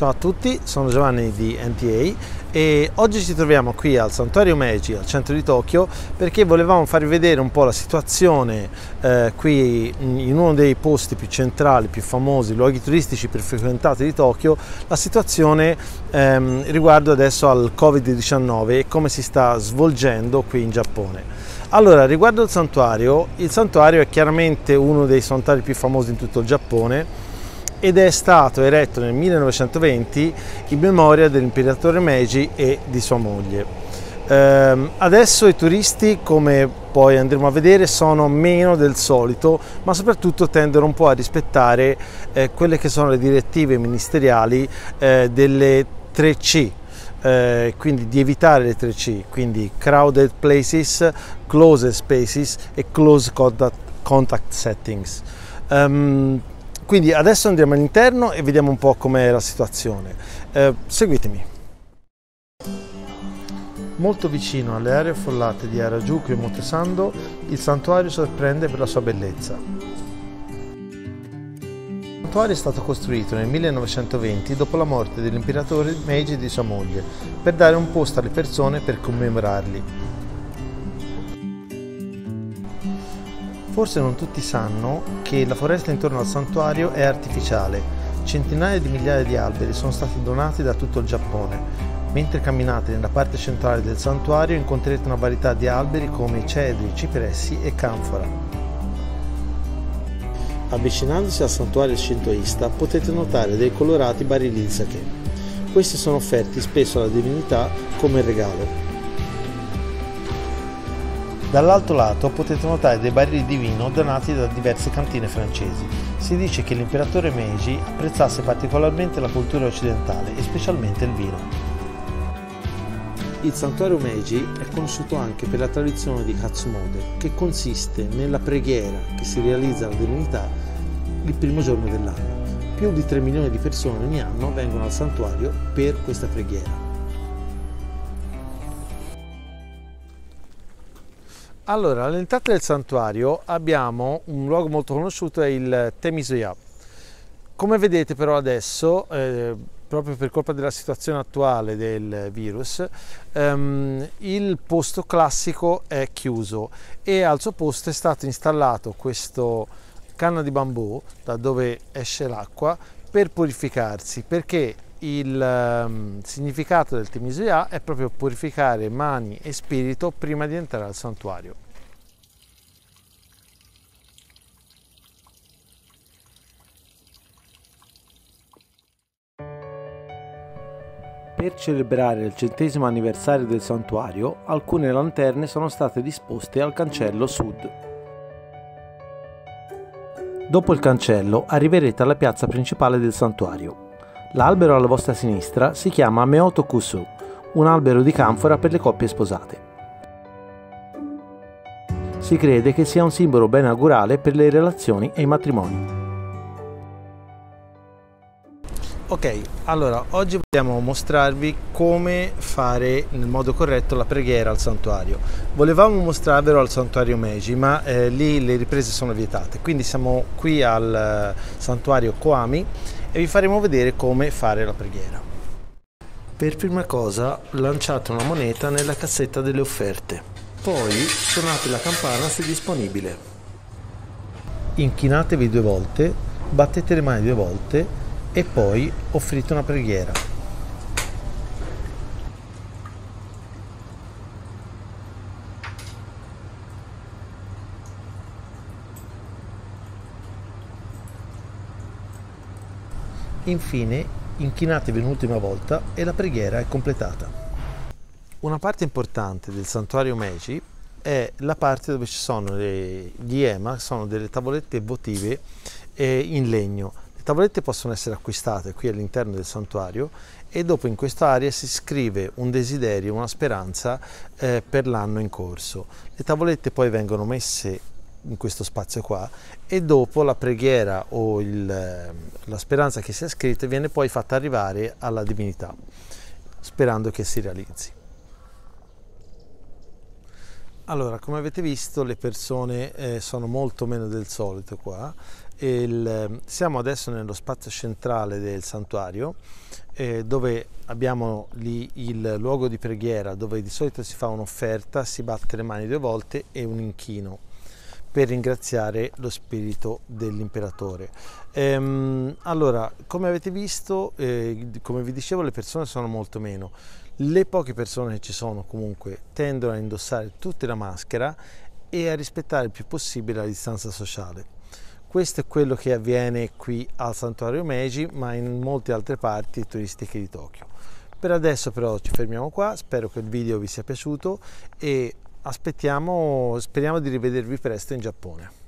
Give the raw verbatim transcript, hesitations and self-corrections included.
Ciao a tutti, sono Giovanni di N T A e oggi ci troviamo qui al Santuario Meiji, al centro di Tokyo, perché volevamo farvi vedere un po' la situazione eh, qui in uno dei posti più centrali, più famosi, luoghi turistici più frequentati di Tokyo, la situazione ehm, riguardo adesso al Covid diciannove e come si sta svolgendo qui in Giappone. Allora, riguardo al santuario, il santuario è chiaramente uno dei santuari più famosi in tutto il Giappone ed è stato eretto nel millenovecentoventi in memoria dell'imperatore Meiji e di sua moglie. Ehm, adesso i turisti, come poi andremo a vedere, sono meno del solito, ma soprattutto tendono un po' a rispettare eh, quelle che sono le direttive ministeriali eh, delle tre C, eh, quindi di evitare le tre C, quindi crowded places, closed spaces e close contact, contact settings. Ehm, Quindi adesso andiamo all'interno e vediamo un po' com'è la situazione. Eh, seguitemi. Molto vicino alle aree affollate di Harajuku e Motesando, il santuario sorprende per la sua bellezza. Il santuario è stato costruito nel millenovecentoventi dopo la morte dell'imperatore Meiji e di sua moglie, per dare un posto alle persone per commemorarli. Forse non tutti sanno che la foresta intorno al santuario è artificiale. Centinaia di migliaia di alberi sono stati donati da tutto il Giappone. Mentre camminate nella parte centrale del santuario incontrerete una varietà di alberi come cedri, cipressi e canfora. Avvicinandosi al santuario shintoista potete notare dei colorati barili di sake. Questi sono offerti spesso alla divinità come regalo. Dall'altro lato potete notare dei barili di vino donati da diverse cantine francesi. Si dice che l'imperatore Meiji apprezzasse particolarmente la cultura occidentale e specialmente il vino. Il santuario Meiji è conosciuto anche per la tradizione di Hatsumode, che consiste nella preghiera che si realizza alla divinità il primo giorno dell'anno. Più di tre milioni di persone ogni anno vengono al santuario per questa preghiera. Allora, all'entrata del santuario abbiamo un luogo molto conosciuto, è il Temizuya. Come vedete però adesso, eh, proprio per colpa della situazione attuale del virus, ehm, il posto classico è chiuso e al suo posto è stato installato questo canna di bambù da dove esce l'acqua per purificarsi, perché il um, significato del Temizuya è proprio purificare mani e spirito prima di entrare al santuario. Per celebrare il centesimo anniversario del santuario, alcune lanterne sono state disposte al cancello sud. Dopo il cancello arriverete alla piazza principale del santuario. L'albero alla vostra sinistra si chiama Meotokusu, un albero di canfora per le coppie sposate. Si crede che sia un simbolo benaugurale per le relazioni e i matrimoni. Ok, allora oggi vogliamo mostrarvi come fare nel modo corretto la preghiera al santuario. Volevamo mostrarvelo al santuario Meiji, ma eh, lì le riprese sono vietate, quindi siamo qui al santuario Koami e vi faremo vedere come fare la preghiera. Per prima cosa lanciate una moneta nella cassetta delle offerte, poi suonate la campana se disponibile. Inchinatevi due volte, battete le mani due volte e poi offrite una preghiera. Infine, inchinatevi un'ultima volta e la preghiera è completata. Una parte importante del santuario Meiji è la parte dove ci sono le, gli ema, sono delle tavolette votive eh, in legno. Le tavolette possono essere acquistate qui all'interno del santuario e dopo in questa area si scrive un desiderio, una speranza eh, per l'anno in corso. Le tavolette poi vengono messe in questo spazio qua e dopo la preghiera o il, la speranza che sia scritta viene poi fatta arrivare alla divinità, sperando che si realizzi. Allora, come avete visto, le persone eh, sono molto meno del solito qua. Il, siamo adesso nello spazio centrale del santuario, eh, dove abbiamo lì il luogo di preghiera, dove di solito si fa un'offerta, si batte le mani due volte e un inchino per ringraziare lo spirito dell'imperatore. Ehm, allora, come avete visto, eh, come vi dicevo, le persone sono molto meno. Le poche persone che ci sono comunque tendono a indossare tutte la maschera e a rispettare il più possibile la distanza sociale. Questo è quello che avviene qui al Santuario Meiji, ma in molte altre parti turistiche di Tokyo. Per adesso però ci fermiamo qua, spero che il video vi sia piaciuto e aspettiamo, speriamo di rivedervi presto in Giappone.